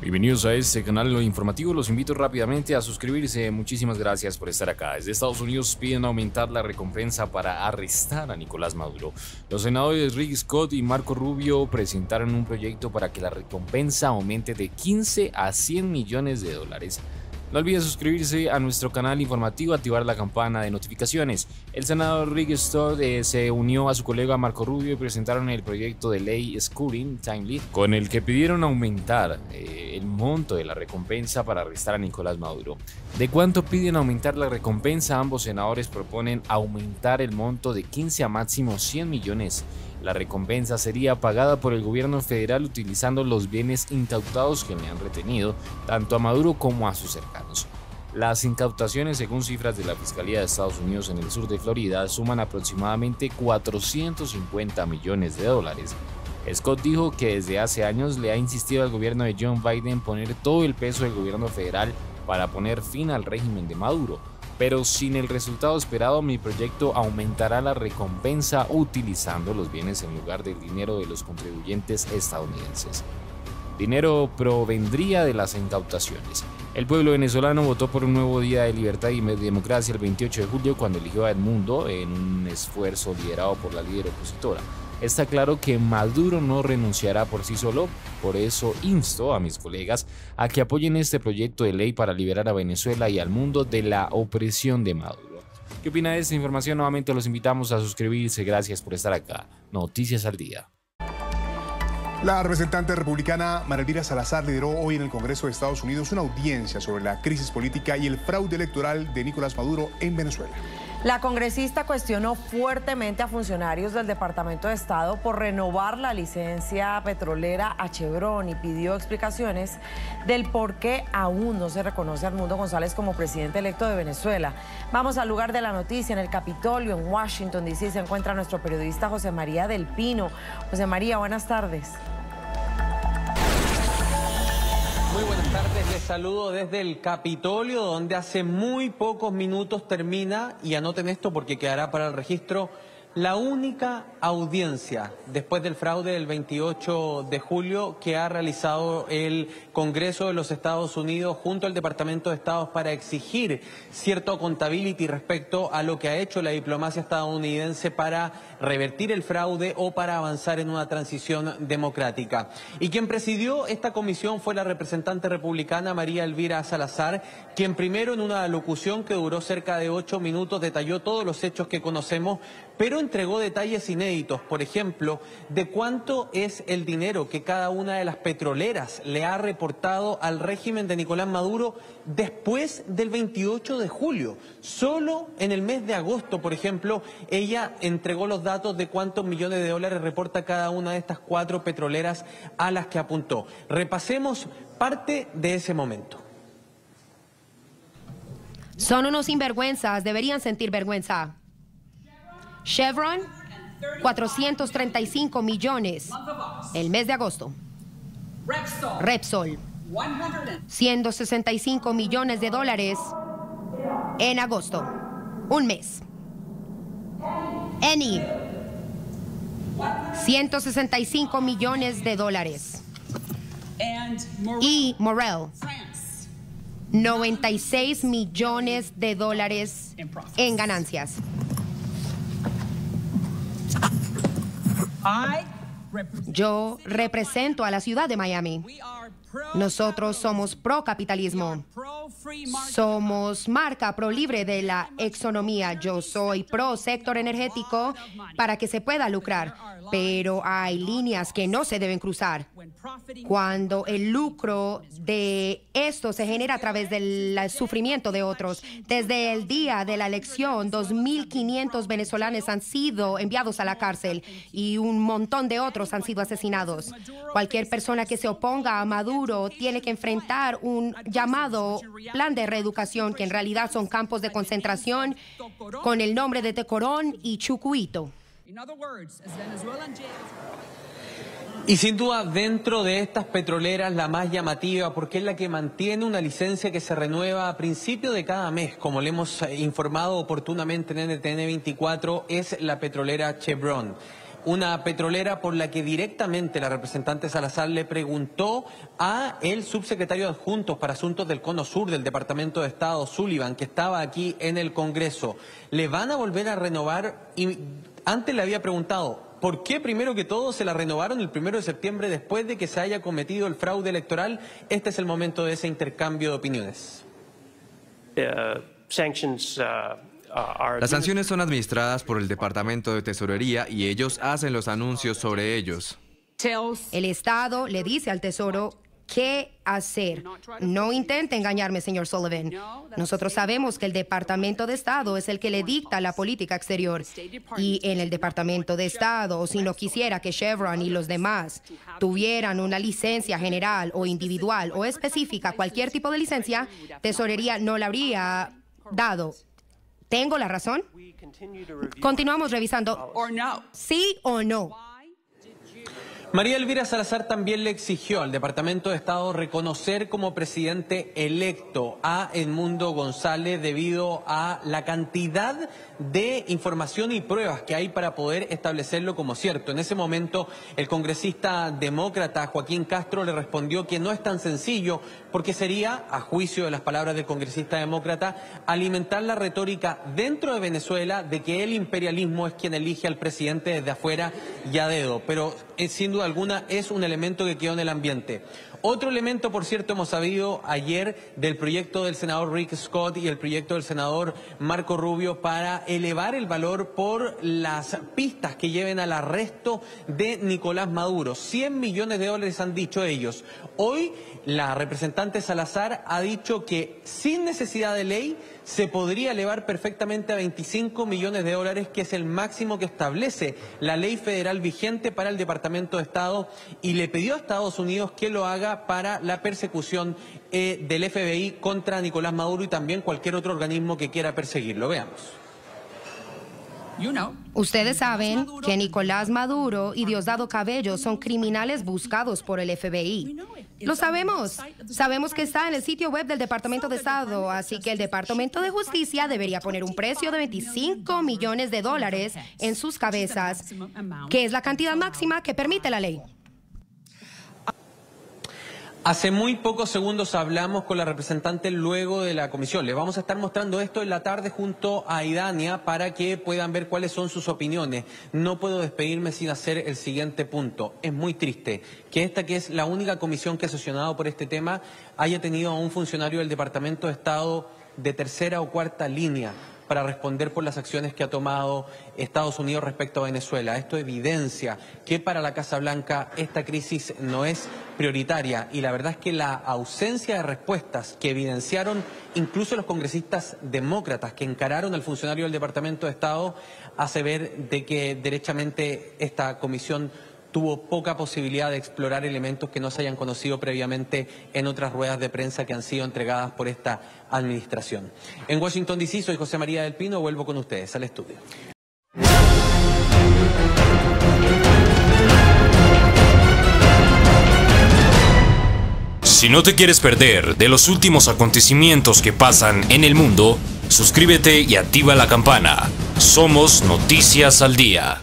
Bienvenidos a este canal Lo Informativo, los invito rápidamente a suscribirse, muchísimas gracias por estar acá. Desde Estados Unidos piden aumentar la recompensa para arrestar a Nicolás Maduro. Los senadores Rick Scott y Marco Rubio presentaron un proyecto para que la recompensa aumente de 15 a 100 millones de dólares. No olviden suscribirse a nuestro canal informativo, activar la campana de notificaciones. El senador Rick Scott se unió a su colega Marco Rubio y presentaron el proyecto de ley Scoring Timely, con el que pidieron aumentar el monto de la recompensa para arrestar a Nicolás Maduro. ¿De cuánto piden aumentar la recompensa? Ambos senadores proponen aumentar el monto de 15 a máximo 100 millones. La recompensa sería pagada por el gobierno federal utilizando los bienes incautados que le han retenido, tanto a Maduro como a sus cercanos. Las incautaciones, según cifras de la Fiscalía de Estados Unidos en el sur de Florida, suman aproximadamente 450 millones de dólares. Scott dijo que desde hace años le ha insistido al gobierno de Joe Biden poner todo el peso del gobierno federal para poner fin al régimen de Maduro. Pero sin el resultado esperado, mi proyecto aumentará la recompensa utilizando los bienes en lugar del dinero de los contribuyentes estadounidenses. Dinero provendría de las incautaciones. El pueblo venezolano votó por un nuevo día de libertad y democracia el 28 de julio cuando eligió a Edmundo en un esfuerzo liderado por la líder opositora. Está claro que Maduro no renunciará por sí solo, por eso insto a mis colegas a que apoyen este proyecto de ley para liberar a Venezuela y al mundo de la opresión de Maduro. ¿Qué opina de esta información? Nuevamente los invitamos a suscribirse, gracias por estar acá. Noticias al Día. La representante republicana María Elvira Salazar lideró hoy en el Congreso de Estados Unidos una audiencia sobre la crisis política y el fraude electoral de Nicolás Maduro en Venezuela. La congresista cuestionó fuertemente a funcionarios del Departamento de Estado por renovar la licencia petrolera a Chevron y pidió explicaciones del por qué aún no se reconoce a Edmundo González como presidente electo de Venezuela. Vamos al lugar de la noticia, en el Capitolio, en Washington, D.C., se encuentra nuestro periodista José María del Pino. José María, buenas tardes. Muy buenas tardes, les saludo desde el Capitolio, donde hace muy pocos minutos termina, y anoten esto porque quedará para el registro, la única audiencia después del fraude del 28 de julio que ha realizado el Congreso de los Estados Unidos junto al Departamento de Estado para exigir cierto accountability respecto a lo que ha hecho la diplomacia estadounidense para revertir el fraude o para avanzar en una transición democrática. Y quien presidió esta comisión fue la representante republicana María Elvira Salazar, quien primero en una locución que duró cerca de 8 minutos detalló todos los hechos que conocemos, pero entregó detalles inéditos, por ejemplo, de cuánto es el dinero que cada una de las petroleras le ha reportado al régimen de Nicolás Maduro después del 28 de julio. Solo en el mes de agosto, por ejemplo, ella entregó los datos de cuántos millones de dólares reporta cada una de estas 4 petroleras a las que apuntó. Repasemos parte de ese momento. Son unos sinvergüenzas, deberían sentir vergüenza. Chevron, 435 millones el mes de agosto. Repsol, 165 millones de dólares en agosto, un mes. Eni, 165 millones de dólares. Y Morel, 96 millones de dólares en ganancias. Yo represento a la ciudad de Miami. Nosotros somos pro capitalismo. Somos marca pro libre de la economía. Yo soy pro sector energético para que se pueda lucrar. Pero hay líneas que no se deben cruzar. Cuando el lucro de esto se genera a través del sufrimiento de otros. Desde el día de la elección, 2.500 venezolanos han sido enviados a la cárcel y un montón de otros han sido asesinados. Cualquier persona que se oponga a Maduro tiene que enfrentar un llamado plan de reeducación, que en realidad son campos de concentración con el nombre de Tocorón y Chucuito. Y sin duda, dentro de estas petroleras, la más llamativa, porque es la que mantiene una licencia que se renueva a principio de cada mes, como le hemos informado oportunamente en NTN 24, es la petrolera Chevron. una petrolera por la que directamente la representante Salazar le preguntó a el subsecretario de Adjuntos para Asuntos del Cono Sur del Departamento de Estado, Sullivan, que estaba aquí en el Congreso. ¿Le van a volver a renovar? Y antes le había preguntado, ¿por qué primero que todo se la renovaron el 1 de septiembre después de que se haya cometido el fraude electoral? Este es el momento de ese intercambio de opiniones. Las sanciones son administradas por el Departamento de Tesorería y ellos hacen los anuncios sobre ellos. El Estado le dice al Tesoro qué hacer. No intente engañarme, señor Sullivan. Nosotros sabemos que el Departamento de Estado es el que le dicta la política exterior. Y en el Departamento de Estado, si no quisiera que Chevron y los demás tuvieran una licencia general o individual o específica, cualquier tipo de licencia, Tesorería no la habría dado. ¿Tengo la razón? Continuamos revisando. ¿Sí o no? María Elvira Salazar también le exigió al Departamento de Estado reconocer como presidente electo a Edmundo González debido a la cantidad de información y pruebas que hay para poder establecerlo como cierto. En ese momento, el congresista demócrata Joaquín Castro le respondió que no es tan sencillo porque sería, a juicio de las palabras del congresista demócrata, alimentar la retórica dentro de Venezuela de que el imperialismo es quien elige al presidente desde afuera y a dedo. Pero sin duda alguna es un elemento que quedó en el ambiente. Otro elemento, por cierto, hemos sabido ayer del proyecto del senador Rick Scott y el proyecto del senador Marco Rubio para elevar el valor por las pistas que lleven al arresto de Nicolás Maduro. 100 millones de dólares han dicho ellos. Hoy la representante Salazar ha dicho que sin necesidad de ley se podría elevar perfectamente a 25 millones de dólares, que es el máximo que establece la ley federal vigente para el Departamento de Estado, y le pidió a Estados Unidos que lo haga para la persecución del FBI contra Nicolás Maduro y también cualquier otro organismo que quiera perseguirlo. Veamos. Ustedes saben que Nicolás Maduro y Diosdado Cabello son criminales buscados por el FBI. Lo sabemos. Sabemos que está en el sitio web del Departamento de Estado, así que el Departamento de Justicia debería poner un precio de 25 millones de dólares en sus cabezas, que es la cantidad máxima que permite la ley. Hace muy pocos segundos hablamos con la representante luego de la comisión. Les vamos a estar mostrando esto en la tarde junto a Idania para que puedan ver cuáles son sus opiniones. No puedo despedirme sin hacer el siguiente punto. Es muy triste que esta, que es la única comisión que ha sesionado por este tema, haya tenido a un funcionario del Departamento de Estado de tercera o cuarta línea para responder por las acciones que ha tomado Estados Unidos respecto a Venezuela. Esto evidencia que para la Casa Blanca esta crisis no es prioritaria, y la verdad es que la ausencia de respuestas que evidenciaron incluso los congresistas demócratas que encararon al funcionario del Departamento de Estado hace ver de que derechamente esta comisión tuvo poca posibilidad de explorar elementos que no se hayan conocido previamente en otras ruedas de prensa que han sido entregadas por esta administración. En Washington, D.C., soy José María del Pino, vuelvo con ustedes al estudio. Si no te quieres perder de los últimos acontecimientos que pasan en el mundo, suscríbete y activa la campana. Somos Noticias al Día.